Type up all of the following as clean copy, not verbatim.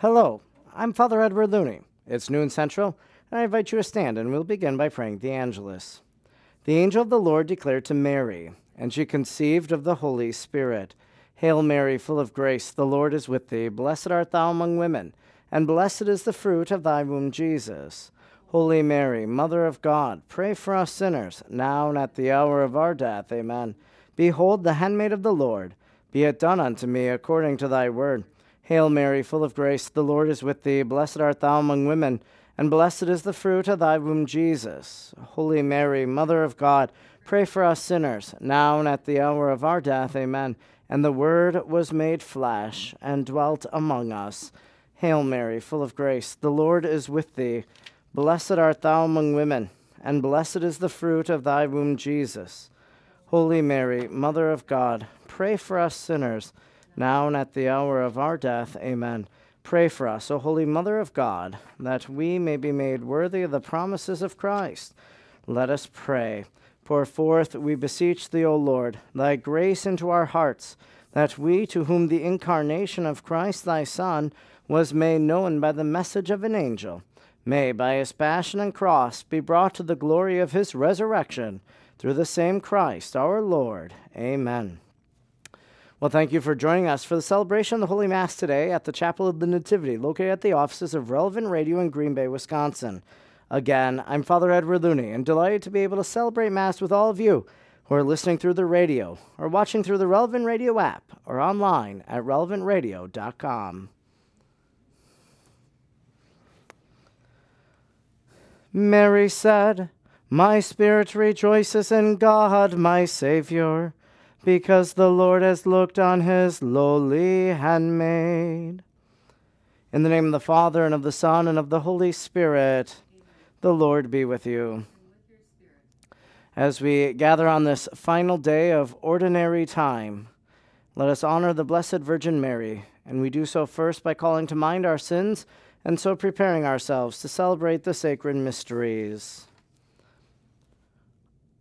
Hello, I'm Father Edward Looney. It's noon central, and I invite you to stand, and we'll begin by praying the Angelus. The angel of the Lord declared to Mary, and she conceived of the Holy Spirit. Hail Mary, full of grace, the Lord is with thee. Blessed art thou among women, and blessed is the fruit of thy womb, Jesus. Holy Mary, Mother of God, pray for us sinners, now and at the hour of our death. Amen. Behold the handmaid of the Lord. Be it done unto me according to thy word. Hail Mary, full of grace, the Lord is with thee. Blessed art thou among women, and blessed is the fruit of thy womb, Jesus. Holy Mary, Mother of God, pray for us sinners, now and at the hour of our death. Amen. And the Word was made flesh and dwelt among us. Hail Mary, full of grace, the Lord is with thee. Blessed art thou among women, and blessed is the fruit of thy womb, Jesus. Holy Mary, Mother of God, pray for us sinners, now and at the hour of our death. Amen. Pray for us, O Holy Mother of God, that we may be made worthy of the promises of Christ. Let us pray. Pour forth, we beseech thee, O Lord, thy grace into our hearts, that we, to whom the incarnation of Christ thy Son was made known by the message of an angel, may, by his passion and cross, be brought to the glory of his resurrection, through the same Christ our Lord. Amen. Well, thank you for joining us for the celebration of the Holy Mass today at the Chapel of the Nativity, located at the offices of Relevant Radio in Green Bay, Wisconsin. Again, I'm Father Edward Looney, and delighted to be able to celebrate Mass with all of you who are listening through the radio or watching through the Relevant Radio app or online at relevantradio.com. Mary said, "My spirit rejoices in God, my Savior, because the Lord has looked on his lowly handmaid." In the name of the Father, and of the Son, and of the Holy Spirit. Amen. The Lord be with you. And with your spirit. As we gather on this final day of ordinary time, let us honor the Blessed Virgin Mary, and we do so first by calling to mind our sins, and so preparing ourselves to celebrate the sacred mysteries.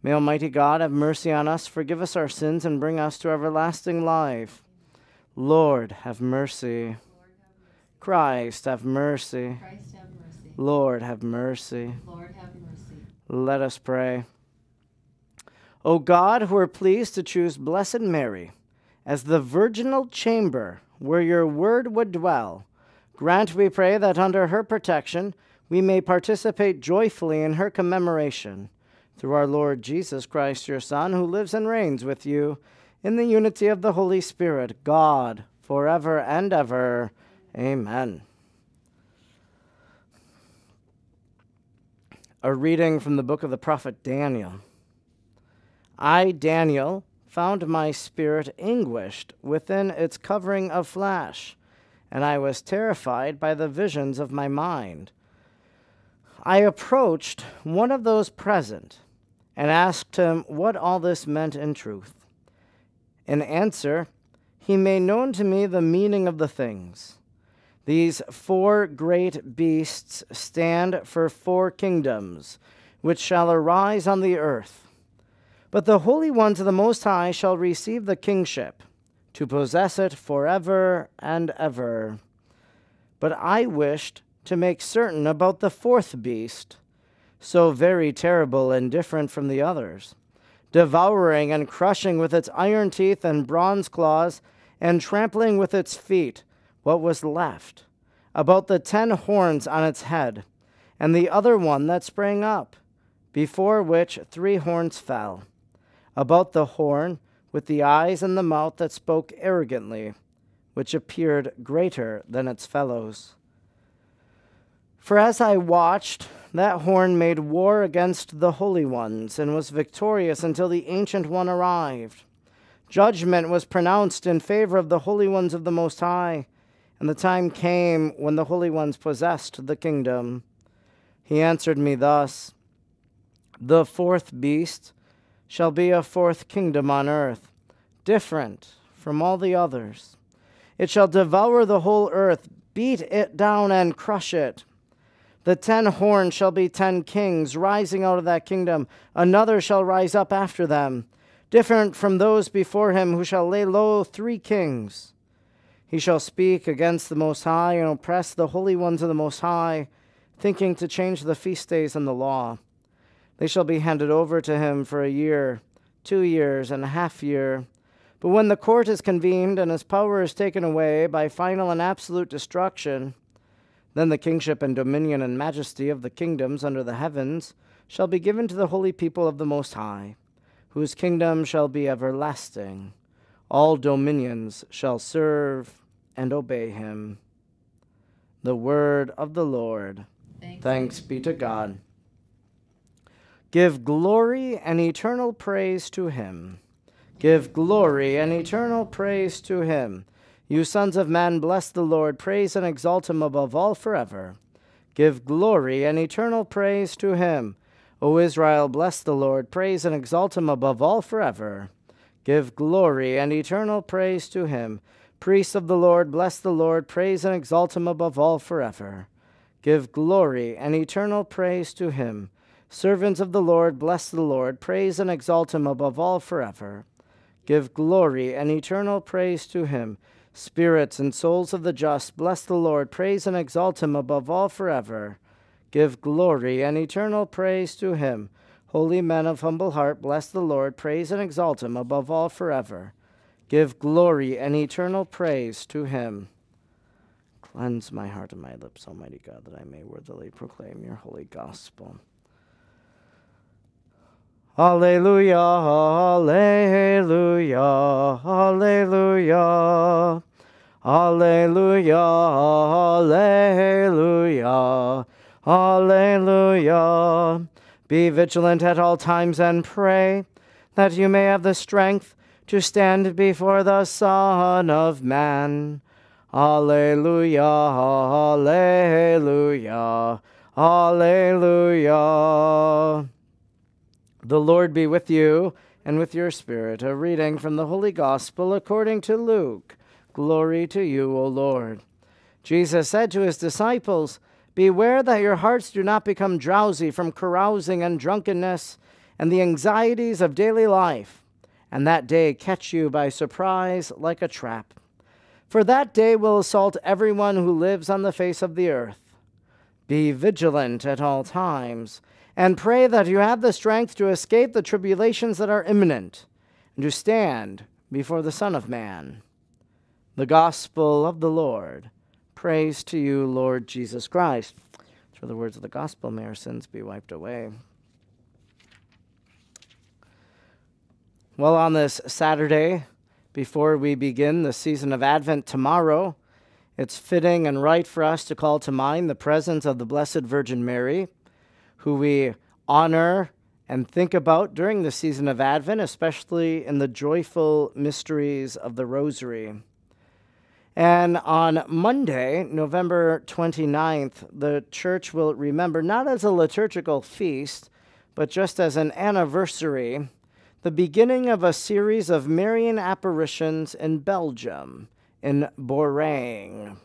May Almighty God have mercy on us, forgive us our sins, and bring us to everlasting life. Lord, have mercy. Christ, have mercy. Lord, have mercy. Let us pray. O God, who are pleased to choose Blessed Mary as the virginal chamber where your word would dwell, grant, we pray, that under her protection we may participate joyfully in her commemoration. Through our Lord Jesus Christ, your Son, who lives and reigns with you in the unity of the Holy Spirit, God, forever and ever. Amen. A reading from the book of the prophet Daniel. I, Daniel, found my spirit anguished within its covering of flesh, and I was terrified by the visions of my mind. I approached one of those present and asked him what all this meant in truth. In answer, he made known to me the meaning of the things. These four great beasts stand for four kingdoms, which shall arise on the earth. But the holy ones of the Most High shall receive the kingship, to possess it forever and ever. But I wished to make certain about the fourth beast, so very terrible and different from the others, devouring and crushing with its iron teeth and bronze claws, and trampling with its feet what was left, about the 10 horns on its head, and the other one that sprang up, before which 3 horns fell, about the horn with the eyes and the mouth that spoke arrogantly, which appeared greater than its fellows. For as I watched, that horn made war against the holy ones and was victorious until the Ancient One arrived. Judgment was pronounced in favor of the holy ones of the Most High, and the time came when the holy ones possessed the kingdom. He answered me thus, "The fourth beast shall be a fourth kingdom on earth, different from all the others. It shall devour the whole earth, beat it down and crush it. The 10 horns shall be 10 kings rising out of that kingdom. Another shall rise up after them, different from those before him, who shall lay low 3 kings. He shall speak against the Most High and oppress the holy ones of the Most High, thinking to change the feast days and the law. They shall be handed over to him for a year, 2 years, and a half year. But when the court is convened and his power is taken away by final and absolute destruction, then the kingship and dominion and majesty of the kingdoms under the heavens shall be given to the holy people of the Most High, whose kingdom shall be everlasting. All dominions shall serve and obey him." The word of the Lord. Thanks be to God. Give glory and eternal praise to him. Give glory and eternal praise to him. You sons of man, bless the Lord, praise and exalt him above all forever. Give glory and eternal praise to him. O Israel, bless the Lord, praise and exalt him above all forever. Give glory and eternal praise to him. Priests of the Lord, bless the Lord, praise and exalt him above all forever. Give glory and eternal praise to him. Servants of the Lord, bless the Lord, praise and exalt him above all forever. Give glory and eternal praise to him. Spirits and souls of the just, bless the Lord, praise and exalt him above all forever. Give glory and eternal praise to him. Holy men of humble heart, bless the Lord, praise and exalt him above all forever. Give glory and eternal praise to him. Cleanse my heart and my lips, Almighty God, that I may worthily proclaim your holy gospel. Alleluia, alleluia, alleluia, alleluia, alleluia, alleluia. Be vigilant at all times and pray, that you may have the strength to stand before the Son of Man. Alleluia, alleluia, alleluia. The Lord be with you, and with your spirit. A reading from the Holy Gospel according to Luke. Glory to you, O Lord. Jesus said to his disciples, "Beware that your hearts do not become drowsy from carousing and drunkenness and the anxieties of daily life, and that day catch you by surprise like a trap. For that day will assault everyone who lives on the face of the earth. Be vigilant at all times, and pray that you have the strength to escape the tribulations that are imminent, and to stand before the Son of Man." The Gospel of the Lord. Praise to you, Lord Jesus Christ. Through the words of the Gospel, may our sins be wiped away. Well, on this Saturday, before we begin the season of Advent tomorrow, it's fitting and right for us to call to mind the presence of the Blessed Virgin Mary, who we honor and think about during the season of Advent, especially in the joyful mysteries of the Rosary. And on Monday, November 29th, the Church will remember, not as a liturgical feast, but just as an anniversary, the beginning of a series of Marian apparitions in Belgium, in Beauraing.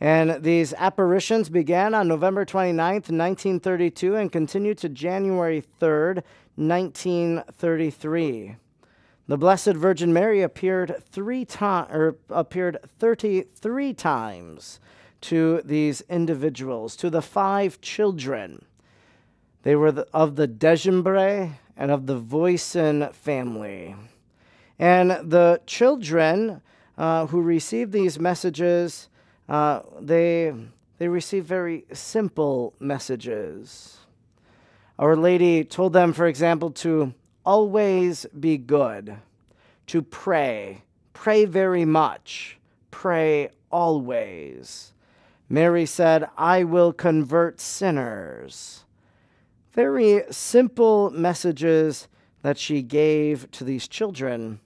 And these apparitions began on November 29th, 1932, and continued to January 3rd, 1933. The Blessed Virgin Mary appeared 33 times to these individuals, to the 5 children. They were of the Desjambres and of the Voisin family. And the children who received these messages, they received very simple messages. Our Lady told them, for example, to always be good, to pray very much, pray always. Mary said, "I will convert sinners." Very simple messages that she gave to these children.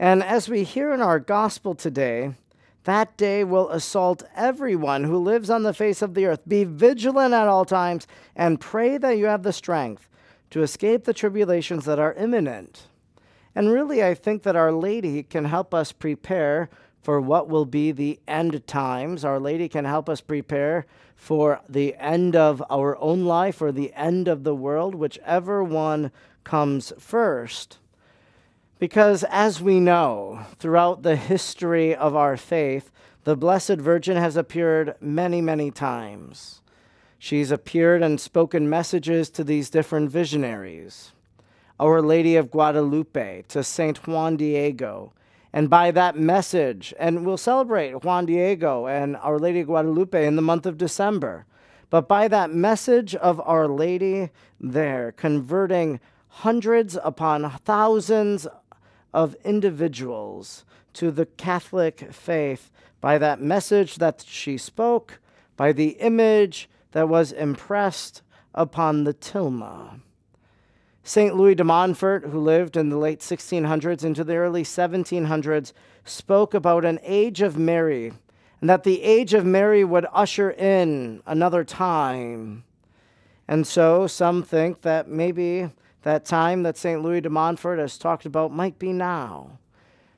And as we hear in our gospel today, That day will assault everyone who lives on the face of the earth. Be vigilant at all times and pray that you have the strength to escape the tribulations that are imminent." And really, I think that Our Lady can help us prepare for what will be the end times. Our Lady can help us prepare for the end of our own life or the end of the world, whichever one comes first. Because as we know, throughout the history of our faith, the Blessed Virgin has appeared many, many times. She's appeared and spoken messages to these different visionaries. Our Lady of Guadalupe to Saint Juan Diego. And by that message, and we'll celebrate Juan Diego and Our Lady of Guadalupe in the month of December. But by that message of Our Lady there, converting hundreds upon thousands of individuals to the Catholic faith, by that message that she spoke, by the image that was impressed upon the Tilma. St. Louis de Montfort, who lived in the late 1600s into the early 1700s, spoke about an age of Mary, and that the age of Mary would usher in another time. And so some think that maybe that time that St. Louis de Montfort has talked about might be now,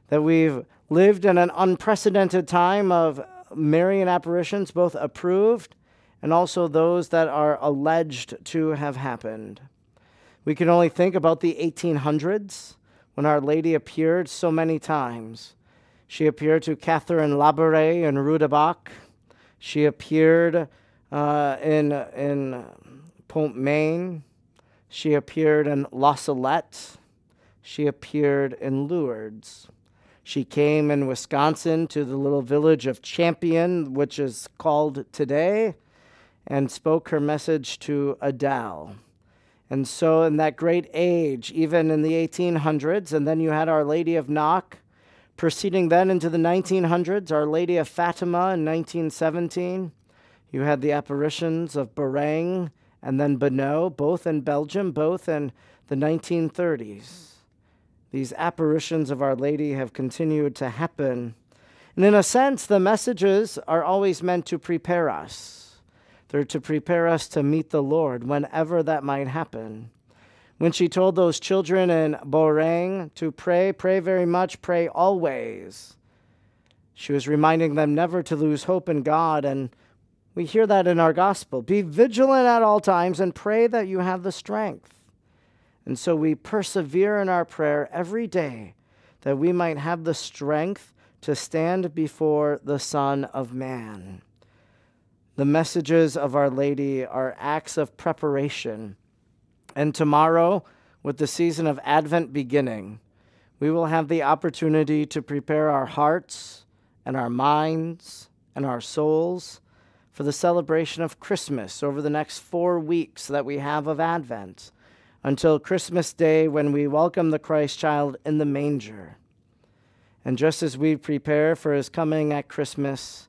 that we've lived in an unprecedented time of Marian apparitions, both approved and also those that are alleged to have happened. We can only think about the 1800s, when Our Lady appeared so many times. She appeared to Catherine Laboure in Rue de Bac. She appeared in Pont Main. She appeared in La Salette. She appeared in Lourdes. She came in Wisconsin to the little village of Champion, which is called today, and spoke her message to Adele. And so in that great age, even in the 1800s, and then you had Our Lady of Knock, proceeding then into the 1900s, Our Lady of Fatima in 1917. You had the apparitions of Beauraing and then Bonneau, both in Belgium, both in the 1930s. These apparitions of Our Lady have continued to happen. And in a sense, the messages are always meant to prepare us. They're to prepare us to meet the Lord whenever that might happen. When she told those children in Beauraing to pray, pray very much, pray always, she was reminding them never to lose hope in God, and we hear that in our gospel. Be vigilant at all times and pray that you have the strength. And so we persevere in our prayer every day that we might have the strength to stand before the Son of Man. The messages of Our Lady are acts of preparation. And tomorrow, with the season of Advent beginning, we will have the opportunity to prepare our hearts and our minds and our souls for the celebration of Christmas over the next 4 weeks that we have of Advent, until Christmas Day when we welcome the Christ child in the manger. And just as we prepare for his coming at Christmas,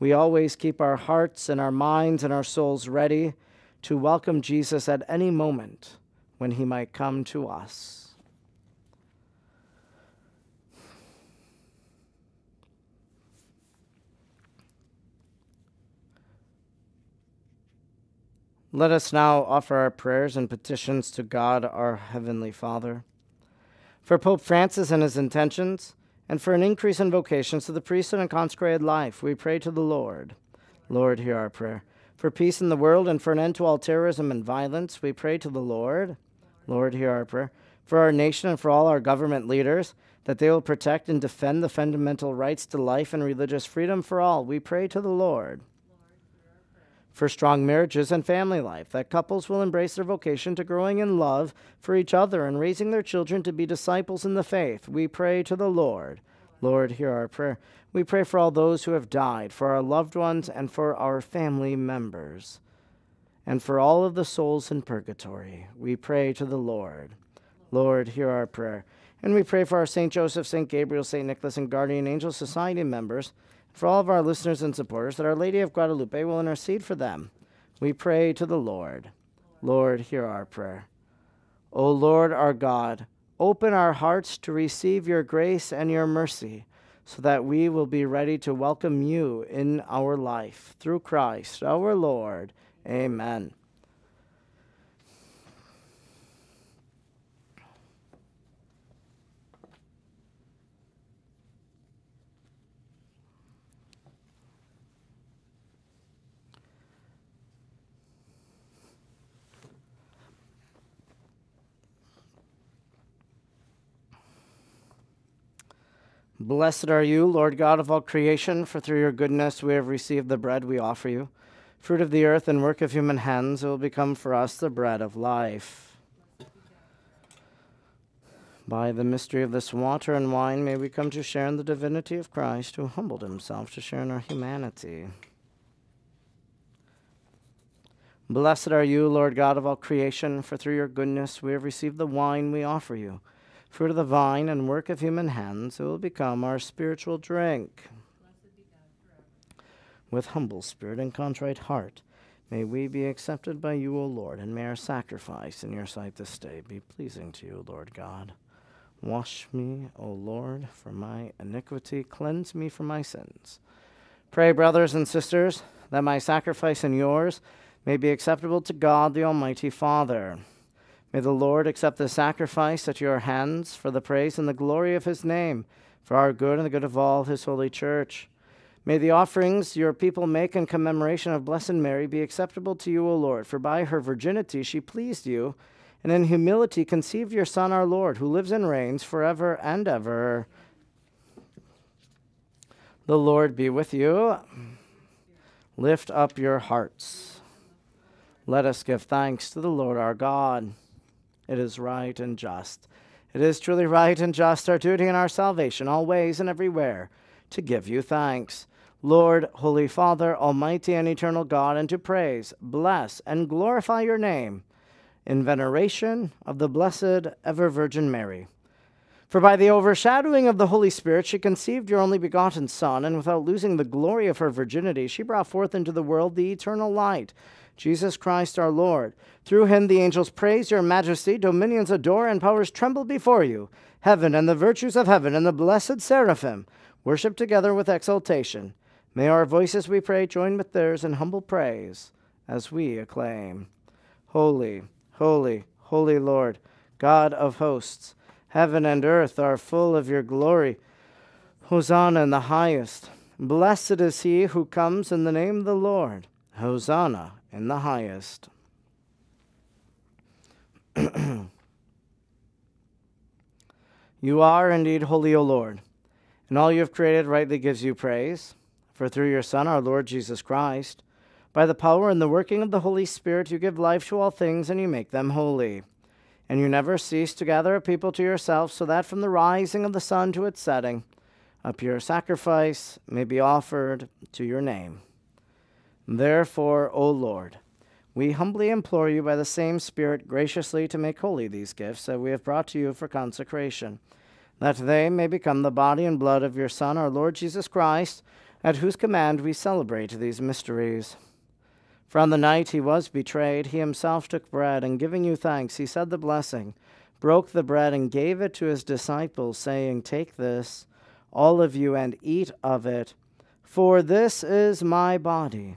we always keep our hearts and our minds and our souls ready to welcome Jesus at any moment when he might come to us. Let us now offer our prayers and petitions to God, our Heavenly Father, for Pope Francis and his intentions, and for an increase in vocations to the priesthood and consecrated life. We pray to the Lord. Lord, hear our prayer. For peace in the world and for an end to all terrorism and violence, we pray to the Lord. Lord, hear our prayer. For our nation and for all our government leaders, that they will protect and defend the fundamental rights to life and religious freedom for all, we pray to the Lord. For strong marriages and family life, that couples will embrace their vocation to growing in love for each other and raising their children to be disciples in the faith, we pray to the Lord. Lord, hear our prayer. We pray for all those who have died, for our loved ones and for our family members, and for all of the souls in purgatory, we pray to the Lord. Lord, hear our prayer. And we pray for our Saint Joseph, Saint Gabriel, Saint Nicholas, and Guardian Angel Society members, for all of our listeners and supporters, that Our Lady of Guadalupe will intercede for them. We pray to the Lord. Lord, hear our prayer. O Lord, our God, open our hearts to receive your grace and your mercy, so that we will be ready to welcome you in our life through Christ our Lord. Amen. Blessed are you, Lord God of all creation, for through your goodness we have received the bread we offer you. Fruit of the earth and work of human hands, it will become for us the bread of life. By the mystery of this water and wine, may we come to share in the divinity of Christ, who humbled himself to share in our humanity. Blessed are you, Lord God of all creation, for through your goodness we have received the wine we offer you. Fruit of the vine and work of human hands, it will become our spiritual drink. Blessed be God forever. With humble spirit and contrite heart, may we be accepted by you, O Lord, and may our sacrifice in your sight this day be pleasing to you, Lord God. Wash me, O Lord, from my iniquity. Cleanse me from my sins. Pray, brothers and sisters, that my sacrifice and yours may be acceptable to God, the Almighty Father. May the Lord accept the sacrifice at your hands for the praise and the glory of his name, for our good and the good of all his holy church. May the offerings your people make in commemoration of Blessed Mary be acceptable to you, O Lord, for by her virginity she pleased you, and in humility conceived your Son, our Lord, who lives and reigns forever and ever. The Lord be with you. Lift up your hearts. Let us give thanks to the Lord our God. It is right and just. It is truly right and just, our duty and our salvation, always and everywhere, to give you thanks, Lord, Holy Father, Almighty and Eternal God, and to praise, bless, and glorify your name in veneration of the Blessed Ever Virgin Mary. For by the overshadowing of the Holy Spirit she conceived your only begotten Son, and without losing the glory of her virginity she brought forth into the world the eternal light, Jesus Christ our Lord. Through him the angels praise your majesty, dominions adore, and powers tremble before you. Heaven and the virtues of heaven and the blessed seraphim worship together with exultation. May our voices, we pray, join with theirs in humble praise as we acclaim. Holy, holy, holy Lord, God of hosts, heaven and earth are full of your glory. Hosanna in the highest. Blessed is he who comes in the name of the Lord. Hosanna in the highest. You are indeed holy, O Lord, and all you have created rightly gives you praise. For through your Son, our Lord Jesus Christ, by the power and the working of the Holy Spirit, you give life to all things and you make them holy. And you never cease to gather a people to yourself, so that from the rising of the sun to its setting, a pure sacrifice may be offered to your name. Therefore, O Lord, we humbly implore you by the same Spirit graciously to make holy these gifts that we have brought to you for consecration, that they may become the body and blood of your Son, our Lord Jesus Christ, at whose command we celebrate these mysteries. For on the night he was betrayed, he himself took bread, and giving you thanks, he said the blessing, broke the bread, and gave it to his disciples, saying, "Take this, all of you, and eat of it, for this is my body,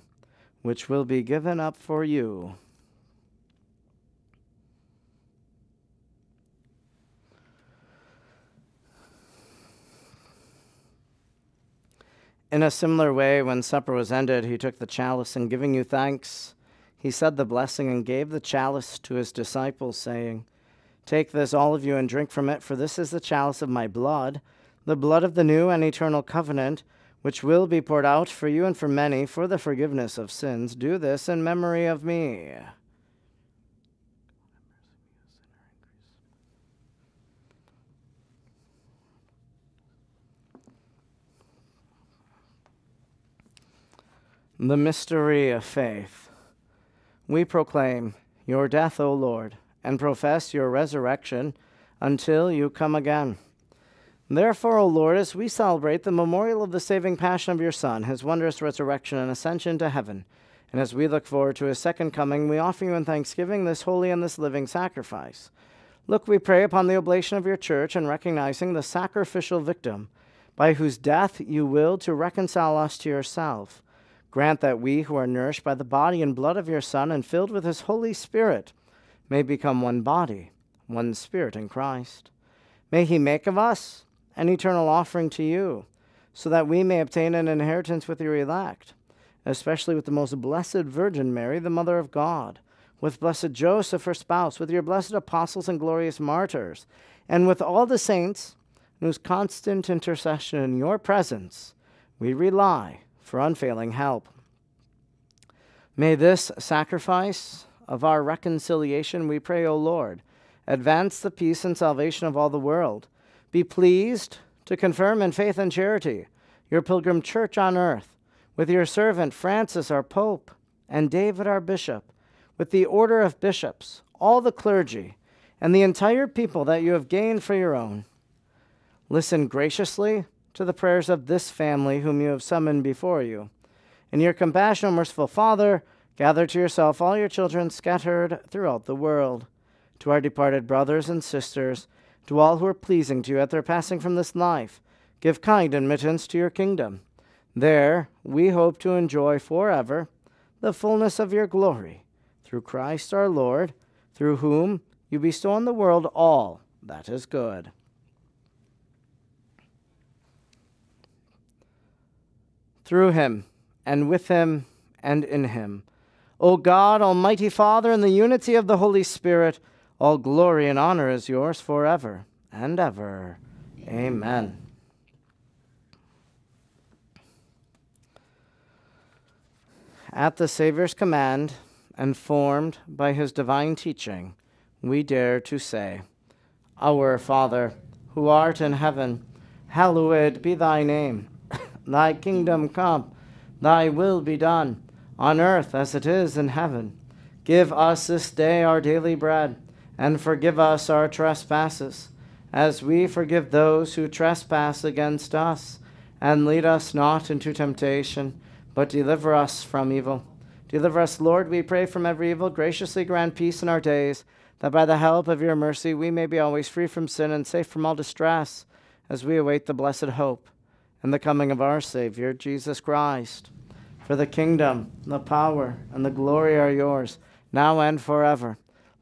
which will be given up for you." In a similar way, when supper was ended, he took the chalice, and giving you thanks, he said the blessing and gave the chalice to his disciples, saying, "Take this, all of you, and drink from it, for this is the chalice of my blood, the blood of the new and eternal covenant, which will be poured out for you and for many for the forgiveness of sins. Do this in memory of me." The mystery of faith. We proclaim your death, O Lord, and profess your resurrection until you come again. Therefore, O Lord, as we celebrate the memorial of the saving passion of your Son, his wondrous resurrection and ascension to heaven, and as we look forward to his second coming, we offer you in thanksgiving this holy and this living sacrifice. Look, we pray, upon the oblation of your church, and recognizing the sacrificial victim, by whose death you willed to reconcile us to yourself. Grant that we who are nourished by the body and blood of your Son and filled with his Holy Spirit may become one body, one spirit in Christ. May he make of us an eternal offering to you, so that we may obtain an inheritance with your elect, especially with the most blessed Virgin Mary, the Mother of God, with blessed Joseph, her spouse, with your blessed apostles and glorious martyrs, and with all the saints, whose constant intercession in your presence we rely for unfailing help. May this sacrifice of our reconciliation, we pray, O Lord, advance the peace and salvation of all the world. Be pleased to confirm in faith and charity your pilgrim church on earth, with your servant Francis, our Pope, and David, our Bishop, with the order of bishops, all the clergy, and the entire people that you have gained for your own. Listen graciously to the prayers of this family whom you have summoned before you. In your compassion, O merciful Father, gather to yourself all your children scattered throughout the world. To our departed brothers and sisters, to all who are pleasing to you at their passing from this life, give kind admittance to your kingdom. There we hope to enjoy forever the fullness of your glory, through Christ our Lord, through whom you bestow on the world all that is good. Through him, and with him, and in him. O God, almighty Father, in the unity of the Holy Spirit, all glory and honor is yours forever and ever. Amen. At the Savior's command, and formed by his divine teaching, we dare to say, Our Father, who art in heaven, hallowed be thy name. Thy kingdom come, thy will be done, on earth as it is in heaven. Give us this day our daily bread, and forgive us our trespasses, as we forgive those who trespass against us. And lead us not into temptation, but deliver us from evil. Deliver us, Lord, we pray, from every evil. Graciously grant peace in our days, that by the help of your mercy we may be always free from sin and safe from all distress, as we await the blessed hope and the coming of our Savior, Jesus Christ. For the kingdom, the power, and the glory are yours, now and forever.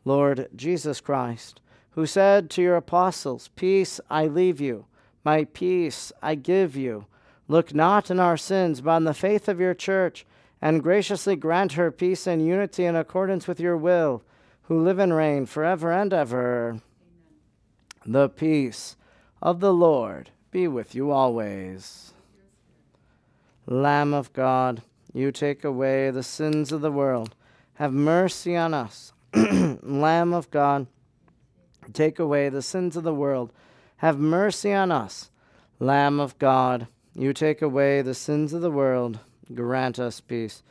Lord Jesus Christ, who said to your apostles, Peace I leave you, my peace I give you. Look not on our sins, but on the faith of your church, and graciously grant her peace and unity in accordance with your will, who live and reign forever and ever. Amen. The peace of the Lord be with you always. Lamb of God, you take away the sins of the world. Have mercy on us. Lamb of God, take away the sins of the world. Have mercy on us. Lamb of God, you take away the sins of the world. Grant us peace.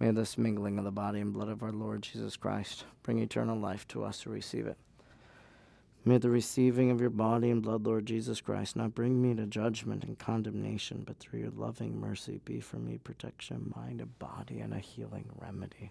May this mingling of the body and blood of our Lord Jesus Christ bring eternal life to us who receive it. May the receiving of your body and blood, Lord Jesus Christ, not bring me to judgment and condemnation, but through your loving mercy be for me protection, mind, and body, and a healing remedy.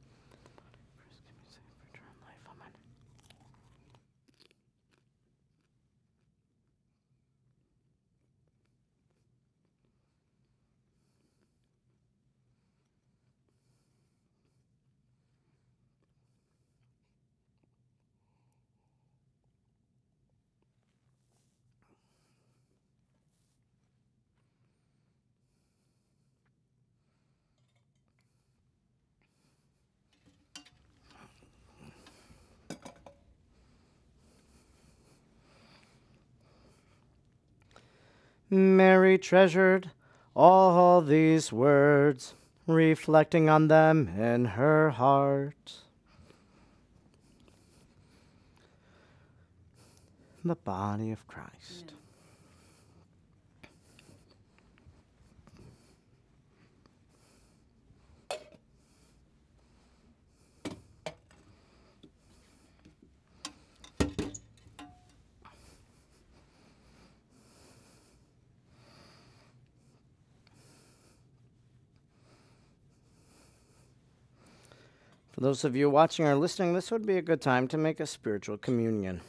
Mary treasured all these words, reflecting on them in her heart. The body of Christ. Amen. For those of you watching or listening, this would be a good time to make a spiritual communion.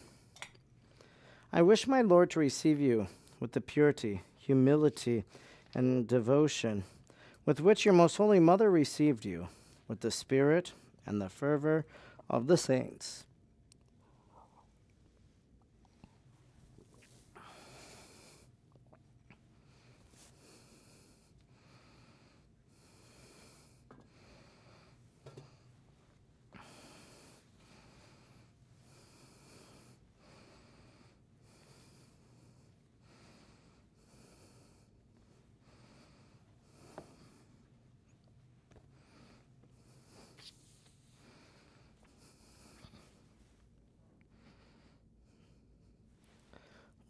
I wish my Lord to receive you with the purity, humility, and devotion with which your most holy mother received you, with the spirit and the fervor of the saints.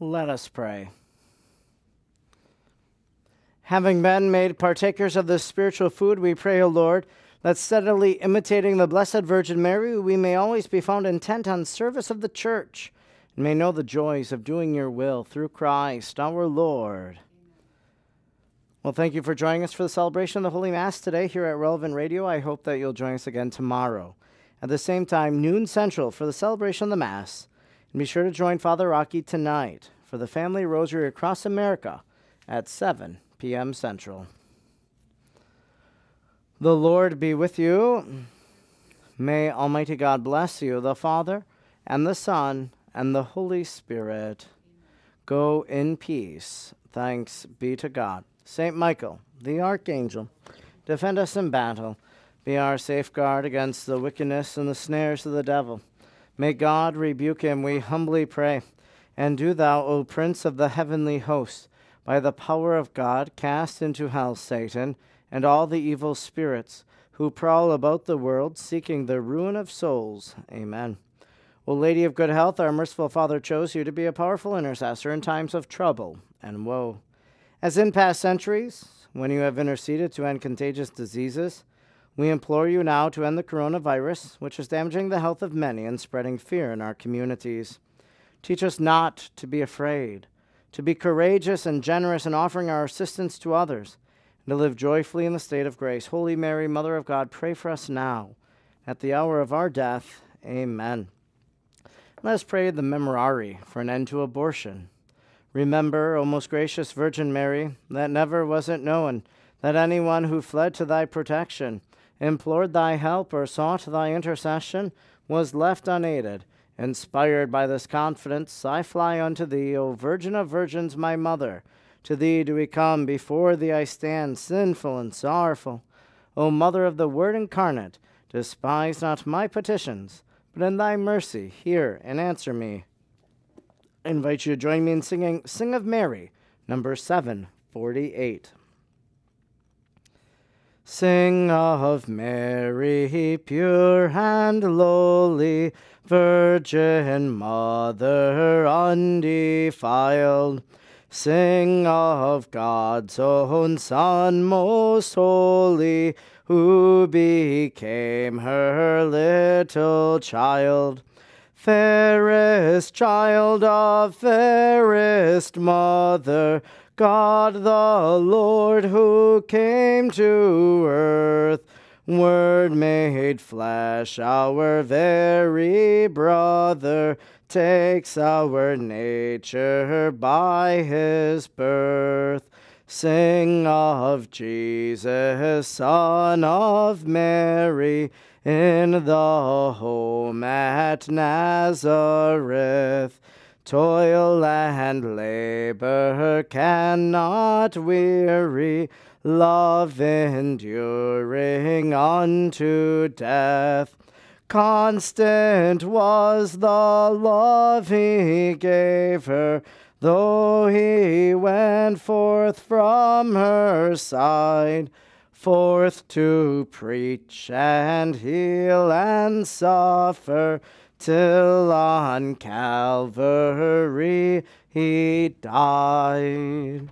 Let us pray. Having been made partakers of this spiritual food, we pray, O Lord, that steadily imitating the Blessed Virgin Mary, we may always be found intent on service of the Church, and may know the joys of doing your will through Christ our Lord. Well, thank you for joining us for the celebration of the Holy Mass today here at Relevant Radio. I hope that you'll join us again tomorrow at the same time, noon central, for the celebration of the Mass. And be sure to join Father Rocky tonight for the Family Rosary across America at 7 p.m. Central. The Lord be with you. May Almighty God bless you, the Father, and the Son, and the Holy Spirit. Go in peace. Thanks be to God. Saint Michael, the Archangel, defend us in battle. Be our safeguard against the wickedness and the snares of the devil. May God rebuke him, we humbly pray. And do thou, O Prince of the heavenly host, by the power of God, cast into hell Satan and all the evil spirits who prowl about the world seeking the ruin of souls. Amen. O Lady of Good Health, our merciful Father chose you to be a powerful intercessor in times of trouble and woe. As in past centuries, when you have interceded to end contagious diseases, we implore you now to end the coronavirus, which is damaging the health of many and spreading fear in our communities. Teach us not to be afraid, to be courageous and generous in offering our assistance to others, and to live joyfully in the state of grace. Holy Mary, Mother of God, pray for us now, at the hour of our death. Amen. Let us pray the Memorare for an end to abortion. Remember, O most gracious Virgin Mary, that never was it known that anyone who fled to thy protection, implored thy help, or sought thy intercession, was left unaided. Inspired by this confidence, I fly unto thee, O Virgin of Virgins, my Mother. To thee do we come, before thee I stand, sinful and sorrowful. O Mother of the Word incarnate, despise not my petitions, but in thy mercy hear and answer me. I invite you to join me in singing Sing of Mary, number 748. Sing of Mary, pure and lowly, Virgin Mother undefiled. Sing of God's own Son most holy, who became her little child. Fairest child of fairest mother, God the Lord who came to earth, Word made flesh, our very brother, takes our nature by his birth. Sing of Jesus, Son of Mary, in the home at Nazareth. Toil and labor cannot weary, love enduring unto death. Constant was the love he gave her, though he went forth from her side, forth to preach and heal and suffer, till on Calvary he died.